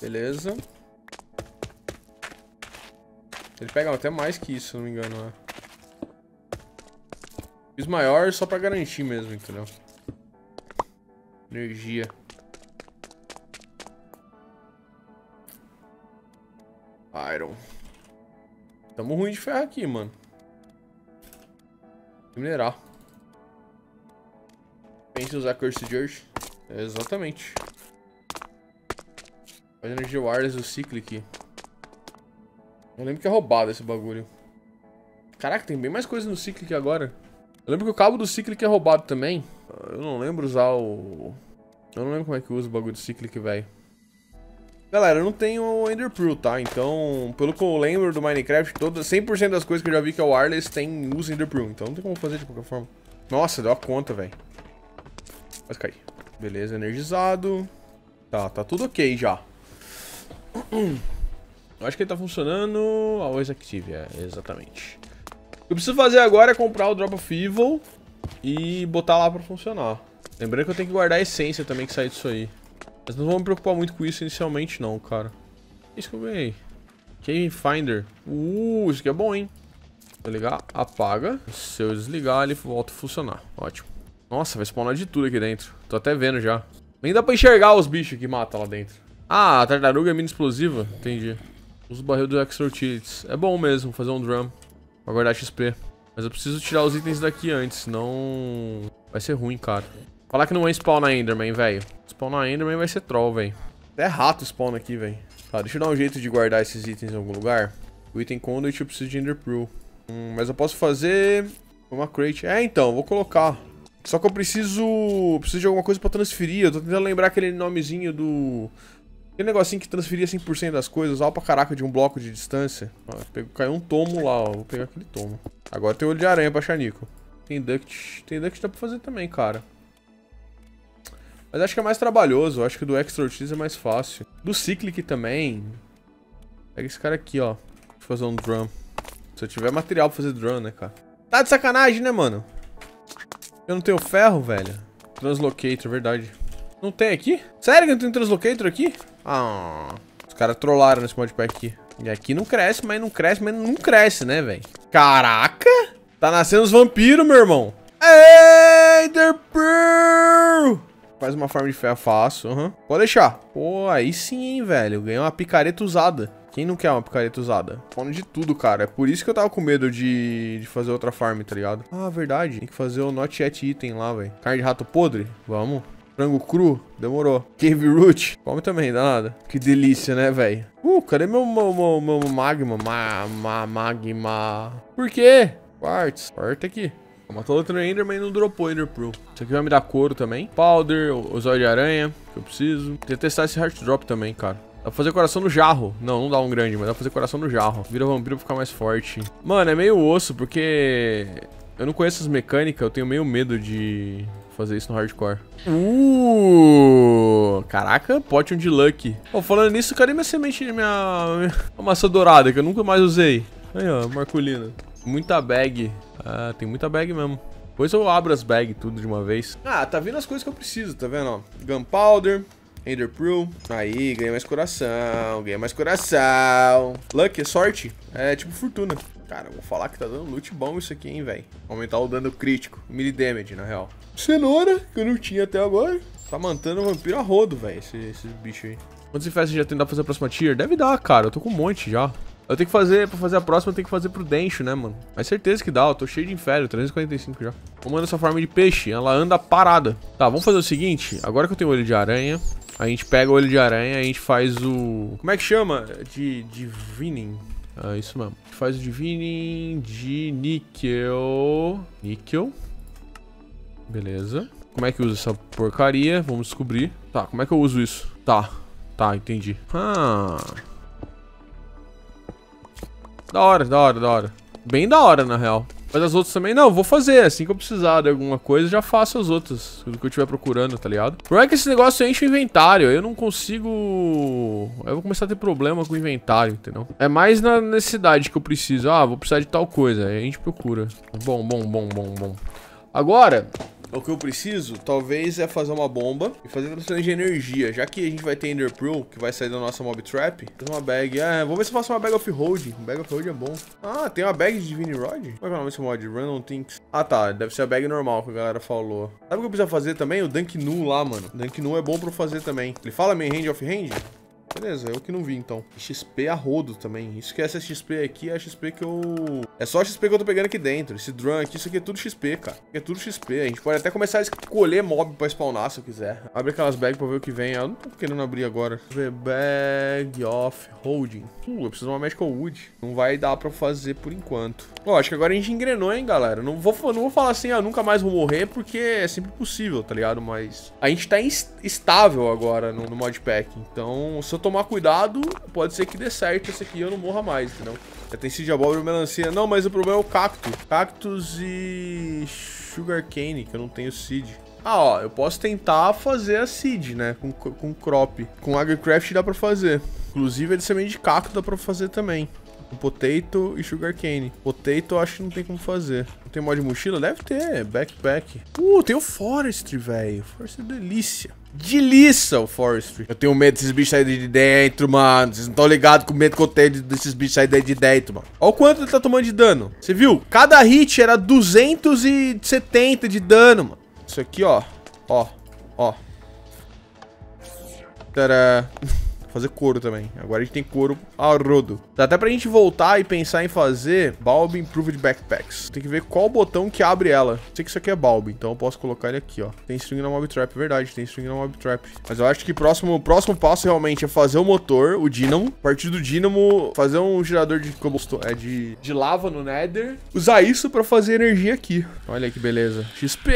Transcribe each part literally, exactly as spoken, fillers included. Beleza. Ele pega até mais que isso, se não me engano, né? Fiz maior só pra garantir mesmo, entendeu? Energia. Iron. Tamo ruim de ferro aqui, mano. Mineral. Pensa em usar Curse de hoje. Exatamente. Faz energia wireless do Cyclic. Eu lembro que é roubado esse bagulho. Caraca, tem bem mais coisa no Cyclic agora. Eu lembro que o cabo do Cyclic é roubado também. Eu não lembro usar o... Eu não lembro como é que usa o bagulho do Cyclic, velho. Galera, eu não tenho Enderpearl, tá? Então, pelo que eu lembro do Minecraft, toda, cem por cento das coisas que eu já vi que é o wireless tem usa Enderpearl. Então não tem como fazer de qualquer forma. Nossa, deu a conta, velho. Vai cair. Beleza, energizado. Tá, tá tudo ok já. Eu acho que ele tá funcionando. Always active, é, exatamente. O que eu preciso fazer agora é comprar o Drop of Evil e botar lá pra funcionar. Lembrando que eu tenho que guardar a essência também que sai disso aí. Mas não vou me preocupar muito com isso inicialmente não, cara. Isso que eu ganhei. Cave Finder. Uh, isso aqui é bom, hein? Vou ligar, apaga. Se eu desligar, ele volta a funcionar. Ótimo. Nossa, vai spawnar de tudo aqui dentro. Tô até vendo já. Nem dá pra enxergar os bichos que matam lá dentro. Ah, a tartaruga é mina explosiva. Entendi. Uso o barril do Extra Utilites. É bom mesmo fazer um drum pra guardar X P. Mas eu preciso tirar os itens daqui antes, senão... vai ser ruim, cara. Falar que não é spawnar Enderman, velho. Spawnar Enderman vai ser troll, velho. Até rato spawn aqui, velho. Tá, deixa eu dar um jeito de guardar esses itens em algum lugar. O item Conduit eu preciso de Enderpearl. Hum, mas eu posso fazer uma crate. É, então, vou colocar. Só que eu preciso... preciso de alguma coisa pra transferir. Eu tô tentando lembrar aquele nomezinho do... aquele negocinho que transferia cem por cento das coisas. Ó, pra caraca, de um bloco de distância. Ó, pego... caiu um tomo lá, ó. Vou pegar aquele tomo. Agora tem olho de aranha pra achar Nico. Tem duct. Tem duct dá pra fazer também, cara. Mas acho que é mais trabalhoso, acho que do Extra Ortiz é mais fácil. Do Cyclic também. Pega esse cara aqui, ó. Deixa eu fazer um drum. Se eu tiver material pra fazer drum, né, cara? Tá de sacanagem, né, mano? Eu não tenho ferro, velho. Translocator, verdade. Não tem aqui? Sério que não tem Translocator aqui? Ah, os caras trollaram nesse modpack aqui. E aqui não cresce, mas não cresce, mas não cresce, né, velho? Caraca! Tá nascendo os vampiros, meu irmão. Ender Pearl! Faz uma farm de ferro, faço, aham. Uhum. Pode deixar. Pô, aí sim, hein, velho. Ganhei uma picareta usada. Quem não quer uma picareta usada? Fone de tudo, cara. É por isso que eu tava com medo de, de fazer outra farm, tá ligado? Ah, verdade. Tem que fazer o not yet item lá, velho. Carne de rato podre? Vamos. Frango cru? Demorou. Cave root? Come também, dá nada. Que delícia, né, velho? Uh, cadê meu, meu, meu, meu magma? Ma, ma, magma. Por quê? Quartz. Quartz aqui. Matou outro Enderman e não dropou Enderpearl. Isso aqui vai me dar couro também. Powder, os olhos de aranha, que eu preciso. Tem que testar esse heart drop também, cara. Dá pra fazer coração no jarro. Não, não dá um grande, mas dá pra fazer coração no jarro. Vira vampiro pra ficar mais forte. Mano, é meio osso, porque... eu não conheço as mecânicas, eu tenho meio medo de fazer isso no hardcore. Uh, caraca, pote um de Luck. Oh, falando nisso, cadê minha semente de minha... uma maçã dourada, que eu nunca mais usei. Aí, ó, marculina. Muita bag. Ah, tem muita bag mesmo. Depois eu abro as bag tudo de uma vez. Ah, tá vindo as coisas que eu preciso, tá vendo, ó? Gunpowder, Enderpearl. Aí, ganhei mais coração, ganhei mais coração. Luck é sorte, é tipo fortuna. Cara, eu vou falar que tá dando loot bom isso aqui, hein, velho. Aumentar o dano crítico, melee damage, na real. Cenoura, que eu não tinha até agora. Tá matando o vampiro a rodo, velho, esse, esse bicho aí. Quantos infestos já tem pra fazer a próxima tier? Deve dar, cara, eu tô com um monte já. Eu tenho que fazer, pra fazer a próxima, eu tenho que fazer pro Dencho, né, mano? Mas certeza que dá, eu tô cheio de infério, trezentos e quarenta e cinco já. Vamos mandar essa forma de peixe, ela anda parada. Tá, vamos fazer o seguinte, agora que eu tenho olho de aranha, a gente pega o olho de aranha, a gente faz o... como é que chama? De... divining. Ah, isso mesmo. A gente faz o divining de níquel... níquel. Beleza. Como é que usa essa porcaria? Vamos descobrir. Tá, como é que eu uso isso? Tá, tá, entendi. Ah... da hora, da hora, da hora. Bem da hora, na real. Mas as outras também, não, vou fazer. Assim que eu precisar de alguma coisa, já faço as outras. Tudo que eu estiver procurando, tá ligado? O problema é que esse negócio enche o inventário. Eu não consigo... eu vou começar a ter problema com o inventário, entendeu? É mais na necessidade que eu preciso. Ah, vou precisar de tal coisa. Aí a gente procura. Bom, bom, bom, bom, bom. Agora, O que eu preciso, talvez, é fazer uma bomba e fazer transferência de energia. Já que a gente vai ter Ender Pearl, que vai sair da nossa mob trap. Tem uma bag. Ah, vou ver se eu faço uma bag off-road. Bag off-road é bom. Ah, tem uma bag de Divine Rod? Como é que é o nome desse mod? Random Things. Ah, tá. Deve ser a bag normal que a galera falou. Sabe o que eu preciso fazer também? O Dunk Nu lá, mano. Dunk Nu é bom pra eu fazer também. Ele fala main hand off-hand? Beleza, eu que não vi, então. X P a rodo também. Isso que é essa X P aqui é a X P que eu... É só a X P que eu tô pegando aqui dentro. Esse drum aqui, isso aqui é tudo X P, cara. Isso aqui é tudo X P. A gente pode até começar a escolher mob pra spawnar, se eu quiser. Abre aquelas bags pra ver o que vem. Eu não tô querendo abrir agora. Deixa eu ver. Bag of holding. Uh, eu preciso de uma Magical Wood. Não vai dar pra fazer por enquanto. Ó, acho que agora a gente engrenou, hein, galera. Não vou, não vou falar assim, ah, nunca mais vou morrer, porque é sempre possível, tá ligado? Mas a gente tá instável agora no, no modpack. Então, se eu tomar cuidado, pode ser que dê certo esse aqui e eu não morra mais, entendeu? Já tem seed de abóbora e melancia. Não, mas o problema é o cacto. Cactus e sugar cane, que eu não tenho seed. Ah, ó, eu posso tentar fazer a seed, né? Com, com crop. Com AgriCraft dá pra fazer. Inclusive, a de semente de cacto dá pra fazer também. Com potato e sugar cane. Potato eu acho que não tem como fazer. Não tem mod de mochila? Deve ter. Backpack. Uh, tem o Forestry, velho. Forestry é delícia. Delícia o Forestry. Eu tenho medo desses bichos saírem de dentro, mano. Vocês não estão ligados com o medo que eu tenho desses bichos saírem de dentro, mano. Olha o quanto ele tá tomando de dano. Você viu? Cada hit era duzentos e setenta de dano, mano. Isso aqui, ó. Ó. Ó. Tadã. Fazer couro também. Agora a gente tem couro a rodo. Dá até pra gente voltar e pensar em fazer Bulb Improved Backpacks. Tem que ver qual botão que abre ela. Sei que isso aqui é Bulb, então eu posso colocar ele aqui, ó. Tem string na Mob Trap, verdade. Tem string na Mob Trap. Mas eu acho que o próximo, próximo passo realmente é fazer o motor, o dínamo. A partir do dínamo, fazer um gerador de cobalto, é de, de lava no Nether. Usar isso pra fazer energia aqui. Olha que beleza. X P!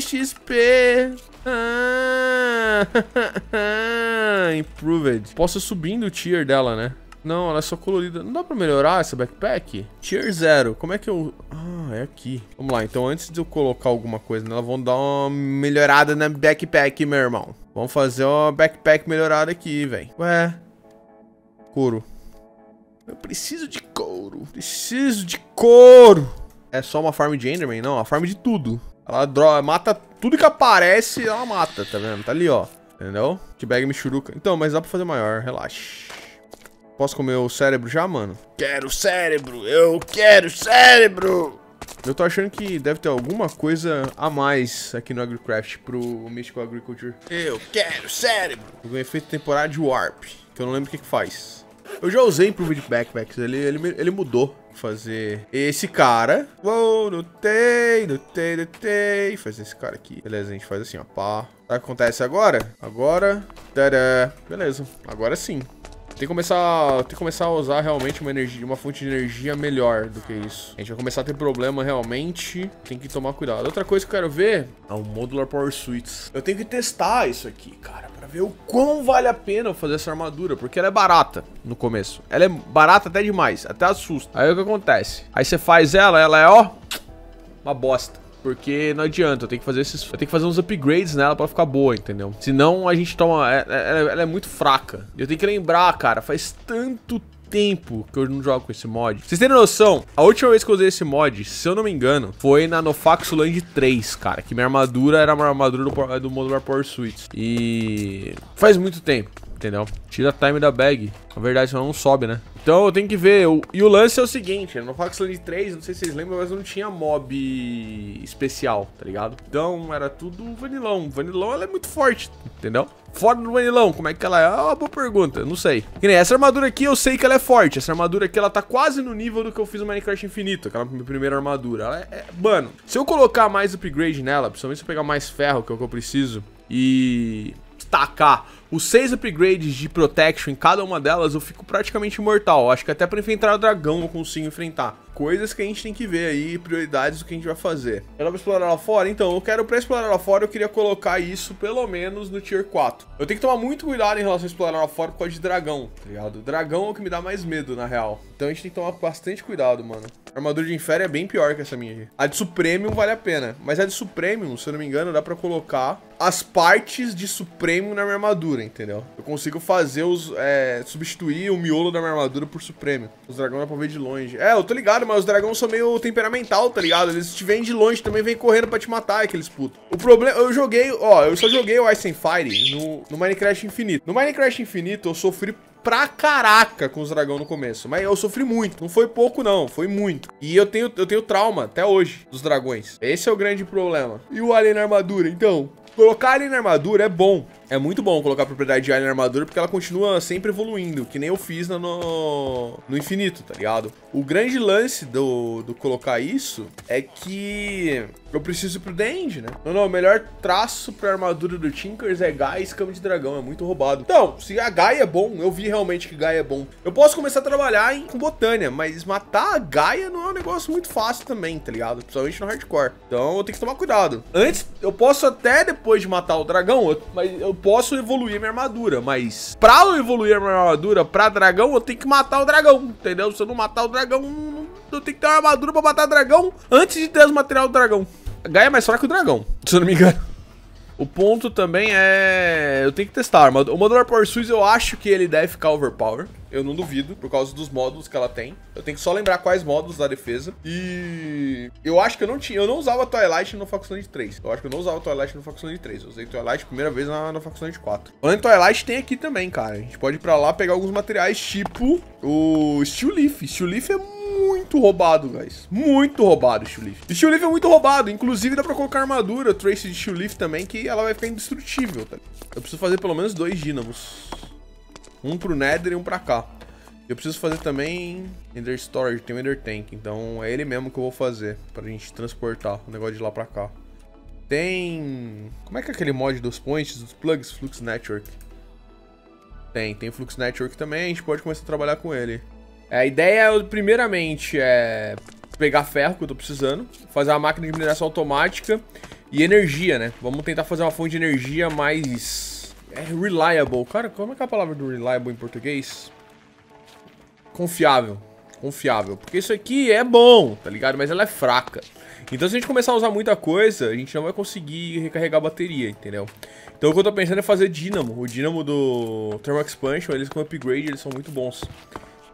X P! Ah, improved. Posso subindo o tier dela, né? Não, ela é só colorida. Não dá pra melhorar essa backpack? Tier zero. Como é que eu... Ah, é aqui. Vamos lá, então antes de eu colocar alguma coisa nela, vamos dar uma melhorada na backpack, meu irmão. Vamos fazer uma backpack melhorada aqui, velho. Ué. Couro. Eu preciso de couro. Preciso de couro. É só uma farm de Enderman? Não, a farm de tudo. Ela droga, mata tudo que aparece, ela mata, tá vendo? Tá ali, ó. Entendeu? Que bag me churuca. Então, mas dá pra fazer maior, relaxa. Posso comer o cérebro já, mano? Quero cérebro! Eu quero cérebro! Eu tô achando que deve ter alguma coisa a mais aqui no AgriCraft pro Mystical Agriculture. Eu quero cérebro! Eu ganhei efeito temporário de Warp, que eu não lembro o que que faz. Eu já usei pro vídeo Backpacks, ele, ele, ele mudou. Fazer esse cara. Uou, notei, notei, notei. Fazer esse cara aqui. Beleza, a gente faz assim, ó. Pá. Sabe o que acontece agora? Agora. Tadã. Beleza. Agora sim. Tem que começar, tem que começar a usar realmente uma energia, uma fonte de energia melhor do que isso. A gente vai começar a ter problema realmente. Tem que tomar cuidado. Outra coisa que eu quero ver é o Modular Power Suits. Eu tenho que testar isso aqui, cara, pra ver o quão vale a pena eu fazer essa armadura, porque ela é barata no começo. Ela é barata até demais, até assusta. Aí o que acontece? Aí você faz ela, ela é, ó, uma bosta. Porque não adianta, eu tenho que fazer esses. Eu tenho que fazer uns upgrades nela pra ficar boa, entendeu? Senão a gente toma. Ela, ela é muito fraca. E eu tenho que lembrar, cara, faz tanto tempo que eu não jogo com esse mod. Vocês terem noção, a última vez que eu usei esse mod, se eu não me engano, foi na Nofax Land três, cara. Que minha armadura era uma armadura do, do Modular Power Suits. E. Faz muito tempo, entendeu? Tira a time da bag. Na verdade, senão não sobe, né? Então eu tenho que ver. E o lance é o seguinte, no Flux Land três, não sei se vocês lembram, mas não tinha mob especial, tá ligado? Então era tudo vanilão. Vanilão, ela é muito forte, entendeu? Fora do vanilão, como é que ela é? É uma boa pergunta, não sei. Que nem essa armadura aqui, eu sei que ela é forte. Essa armadura aqui, ela tá quase no nível do que eu fiz no Minecraft Infinito, aquela minha primeira armadura. Ela é, é... Mano, se eu colocar mais upgrade nela, principalmente se eu pegar mais ferro, que é o que eu preciso, e... tacar os seis upgrades de protection em cada uma delas, eu fico praticamente imortal. Acho que até pra enfrentar o dragão eu consigo enfrentar. Coisas que a gente tem que ver aí, prioridades do que a gente vai fazer. Eu vou explorar lá fora? Então, eu quero pra explorar lá fora, eu queria colocar isso pelo menos no tier quatro. Eu tenho que tomar muito cuidado em relação a explorar lá fora por causa de dragão, tá ligado? Dragão é o que me dá mais medo, na real. Então a gente tem que tomar bastante cuidado, mano. A armadura de infer é bem pior que essa minha aqui. A de supremium vale a pena. Mas a de supremium, se eu não me engano, dá pra colocar as partes de supremium na minha armadura, entendeu? Eu consigo fazer os... É, substituir o miolo da minha armadura por supremium. Os dragões dá pra ver de longe. É, eu tô ligado. ligado? Mas os dragões são meio temperamental, tá ligado? Eles te vêm de longe, também vêm correndo pra te matar, aqueles putos. O problema... Eu joguei... Ó, eu só joguei o Ice and Fire no, no Minecraft Infinito. No Minecraft Infinito, eu sofri pra caraca com os dragões no começo. Mas eu sofri muito. Não foi pouco, não. Foi muito. E eu tenho, eu tenho trauma até hoje dos dragões. Esse é o grande problema. E o alien na armadura, então... Colocar alien na armadura é bom. É muito bom colocar a propriedade de alien na armadura, porque ela continua sempre evoluindo, que nem eu fiz no, no infinito, tá ligado? O grande lance do, do colocar isso é que eu preciso ir pro The End, né? Não, não, o melhor traço pra armadura do Tinkers é Gaia e escama de dragão, é muito roubado. Então, se a Gaia é bom, eu vi realmente que Gaia é bom. Eu posso começar a trabalhar em, com botânia, mas matar a Gaia não é um negócio muito fácil também, tá ligado? Principalmente no hardcore. Então eu tenho que tomar cuidado. Antes, eu posso até depois... Depois de matar o dragão, eu, mas eu posso evoluir minha armadura, mas pra eu evoluir minha armadura pra dragão, eu tenho que matar o dragão, entendeu? Se eu não matar o dragão, eu tenho que ter uma armadura pra matar o dragão antes de ter os material do dragão. A Gaia é mais fraca que o dragão, se eu não me engano. O ponto também é... Eu tenho que testar. O Modular Power Suits, eu acho que ele deve ficar overpower. Eu não duvido, por causa dos módulos que ela tem. Eu tenho que só lembrar quais módulos da defesa. E... Eu acho que eu não tinha... Eu não usava Twilight no Nofax Land três. Eu acho que eu não usava Twilight no Nofax Land três. Eu usei Twilight a primeira vez na Nofax Land quatro. Além do Twilight, tem aqui também, cara. A gente pode ir pra lá pegar alguns materiais, tipo... O Steel Leaf. Steel Leaf é muito... Muito roubado, guys. Muito roubado o Steel Leaf. O Steel Leaf é muito roubado. Inclusive, dá pra colocar armadura, trace de Steel Leaf também, que ela vai ficar indestrutível, tá? Eu preciso fazer pelo menos dois dínamos. Um pro Nether e um pra cá. Eu preciso fazer também Ender Storage. Tem o Ender Tank, então é ele mesmo que eu vou fazer pra gente transportar o negócio de lá pra cá. Tem... Como é que é aquele mod dos points, dos plugs? Flux Network. Tem, tem Flux Network também. A gente pode começar a trabalhar com ele. A ideia, primeiramente, é pegar ferro que eu tô precisando, fazer uma máquina de mineração automática e energia, né? Vamos tentar fazer uma fonte de energia mais é, reliable. Cara, como é que é a palavra do reliable em português? Confiável. Confiável. Porque isso aqui é bom, tá ligado? Mas ela é fraca. Então, se a gente começar a usar muita coisa, a gente não vai conseguir recarregar a bateria, entendeu? Então, o que eu tô pensando é fazer dínamo. O dínamo do Thermal Expansion, eles com upgrade, eles são muito bons.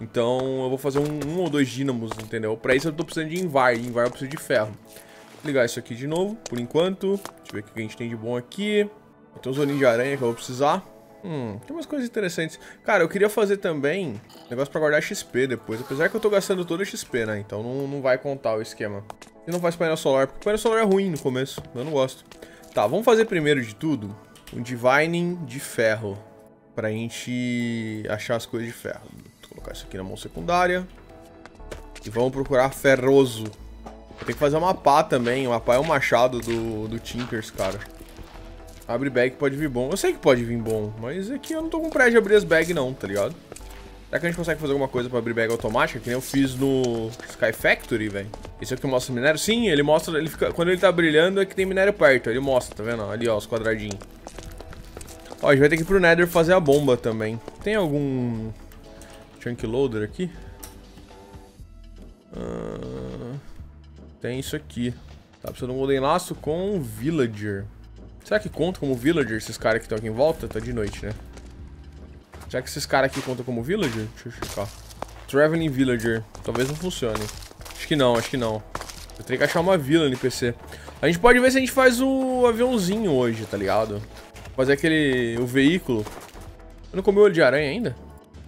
Então eu vou fazer um, um ou dois dínamos, entendeu? Pra isso eu tô precisando de invar, invar eu preciso de ferro. Vou ligar isso aqui de novo, por enquanto. Deixa eu ver o que a gente tem de bom aqui. Tem uns olhinhos de aranha que eu vou precisar. Hum, tem umas coisas interessantes. Cara, eu queria fazer também negócio pra guardar X P depois. Apesar que eu tô gastando todo X P, né? Então não, não vai contar o esquema. E não faz painel solar, porque o painel solar é ruim no começo. Eu não gosto. Tá, vamos fazer primeiro de tudo um divining de ferro. Pra gente achar as coisas de ferro. Colocar isso aqui na mão secundária. E vamos procurar ferroso. Tem que fazer uma pá também. Uma pá é um machado do, do Tinkers, cara. Abre bag, pode vir bom. Eu sei que pode vir bom, mas é que eu não tô com pressa de abrir as bag não, tá ligado? Será que a gente consegue fazer alguma coisa pra abrir bag automática? Que nem eu fiz no Sky Factory, velho. Esse aqui mostra minério? Sim, ele mostra... Ele fica, quando ele tá brilhando é que tem minério perto. Ele mostra, tá vendo? Ali, ó, os quadradinhos. Ó, a gente vai ter que ir pro Nether fazer a bomba também. Tem algum... Chunk Loader aqui. Ah, tem isso aqui. Tá precisando de um Golden Laço com Villager. Será que conta como Villager esses caras que estão aqui em volta? Tá de noite, né? Será que esses caras aqui contam como Villager? Deixa eu checar. Traveling Villager. Talvez não funcione. Acho que não, acho que não. Eu teria que achar uma vila no N P C. A gente pode ver se a gente faz o aviãozinho hoje, tá ligado? Fazer aquele... o veículo. Eu não comi o olho de aranha ainda?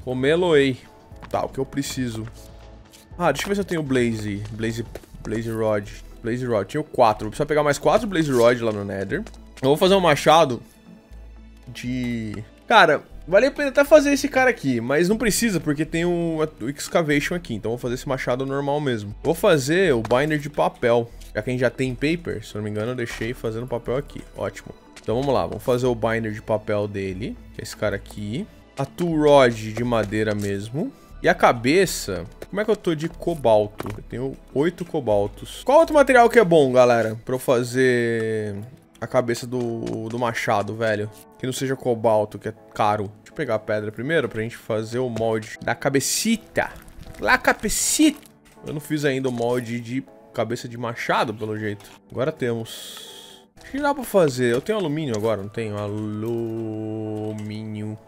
Comeloei. Tá, o que eu preciso? Ah, deixa eu ver se eu tenho Blaze. Blaze Blaze Rod. Blaze Rod. Tinha o quatro. Vou precisar pegar mais quatro Blaze Rod lá no Nether. Eu vou fazer um machado de... Cara, vale a pena até fazer esse cara aqui, mas não precisa, porque tem o, o Excavation aqui. Então eu vou fazer esse machado normal mesmo. Vou fazer o binder de papel. Já que a gente já tem paper, se eu não me engano, eu deixei fazendo papel aqui. Ótimo. Então vamos lá, vamos fazer o binder de papel dele, que é esse cara aqui. A Tool Rod de madeira mesmo. E a cabeça... Como é que eu tô de cobalto? Eu tenho oito cobaltos. Qual outro material que é bom, galera? Pra eu fazer a cabeça do, do machado, velho. Que não seja cobalto, que é caro. Deixa eu pegar a pedra primeiro pra gente fazer o molde da cabecita. Lá, cabecita! Eu não fiz ainda o molde de cabeça de machado, pelo jeito. Agora temos... Acho que dá pra fazer. Eu tenho alumínio agora, não tenho? Alumínio...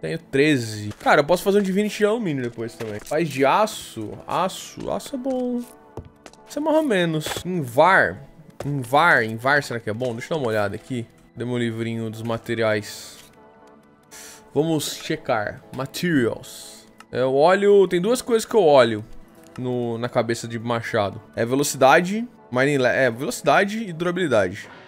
Tenho treze. Cara, eu posso fazer um divinity de alumínio depois também. Faz de aço. Aço. Aço é bom. Isso é mais ou menos. Invar. Invar. Invar, será que é bom? Deixa eu dar uma olhada aqui. Dê meu livrinho dos materiais. Vamos checar. Materials. Eu olho... Tem duas coisas que eu olho no, na cabeça de machado. É velocidade... Mining, é, velocidade e durabilidade.